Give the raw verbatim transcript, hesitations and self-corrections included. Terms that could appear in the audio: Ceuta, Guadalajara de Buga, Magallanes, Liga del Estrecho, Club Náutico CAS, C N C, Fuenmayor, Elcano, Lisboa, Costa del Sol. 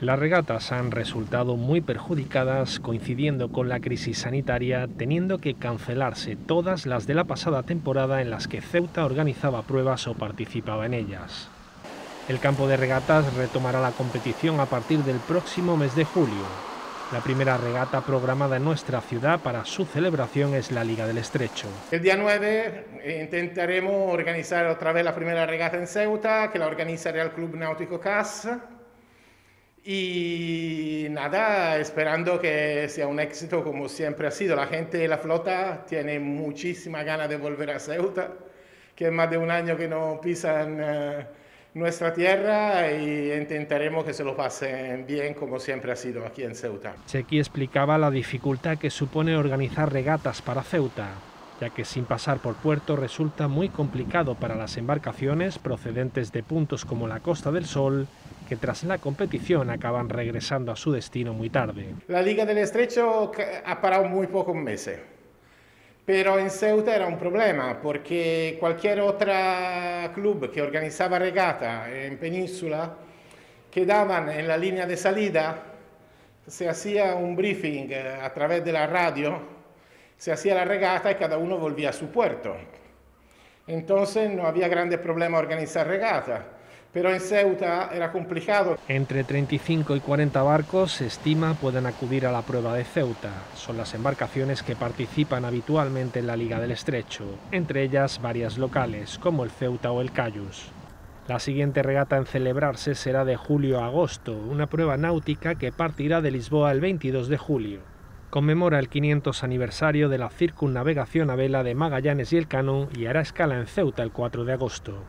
Las regatas han resultado muy perjudicadas, coincidiendo con la crisis sanitaria, teniendo que cancelarse todas las de la pasada temporada en las que Ceuta organizaba pruebas o participaba en ellas. El campo de regatas retomará la competición a partir del próximo mes de julio. La primera regata programada en nuestra ciudad para su celebración es la Liga del Estrecho. El día nueve intentaremos organizar otra vez la primera regata en Ceuta, que la organizará el Club Náutico C A S. Y nada, esperando que sea un éxito como siempre ha sido. La gente de la flota tiene muchísimas ganas de volver a Ceuta, que es más de un año que no pisan eh, nuestra tierra, y intentaremos que se lo pasen bien como siempre ha sido aquí en Ceuta. Chequi explicaba la dificultad que supone organizar regatas para Ceuta, ya que sin pasar por puerto resulta muy complicado para las embarcaciones procedentes de puntos como la Costa del Sol, que tras la competición acaban regresando a su destino muy tarde. La Liga del Estrecho ha parado muy pocos meses, pero en Ceuta era un problema, porque cualquier otro club que organizaba regata en península, quedaban en la línea de salida, se hacía un briefing a través de la radio, se hacía la regata y cada uno volvía a su puerto. Entonces no había grandes problemas organizar regata. Pero en Ceuta era complicado. Entre treinta y cinco y cuarenta barcos se estima puedan acudir a la prueba de Ceuta. Son las embarcaciones que participan habitualmente en la Liga del Estrecho, entre ellas varias locales, como el Ceuta o el Cayus. La siguiente regata en celebrarse será de julio a agosto, una prueba náutica que partirá de Lisboa el veintidós de julio. Conmemora el quinientos aniversario de la circunnavegación a vela de Magallanes y Elcano y hará escala en Ceuta el cuatro de agosto.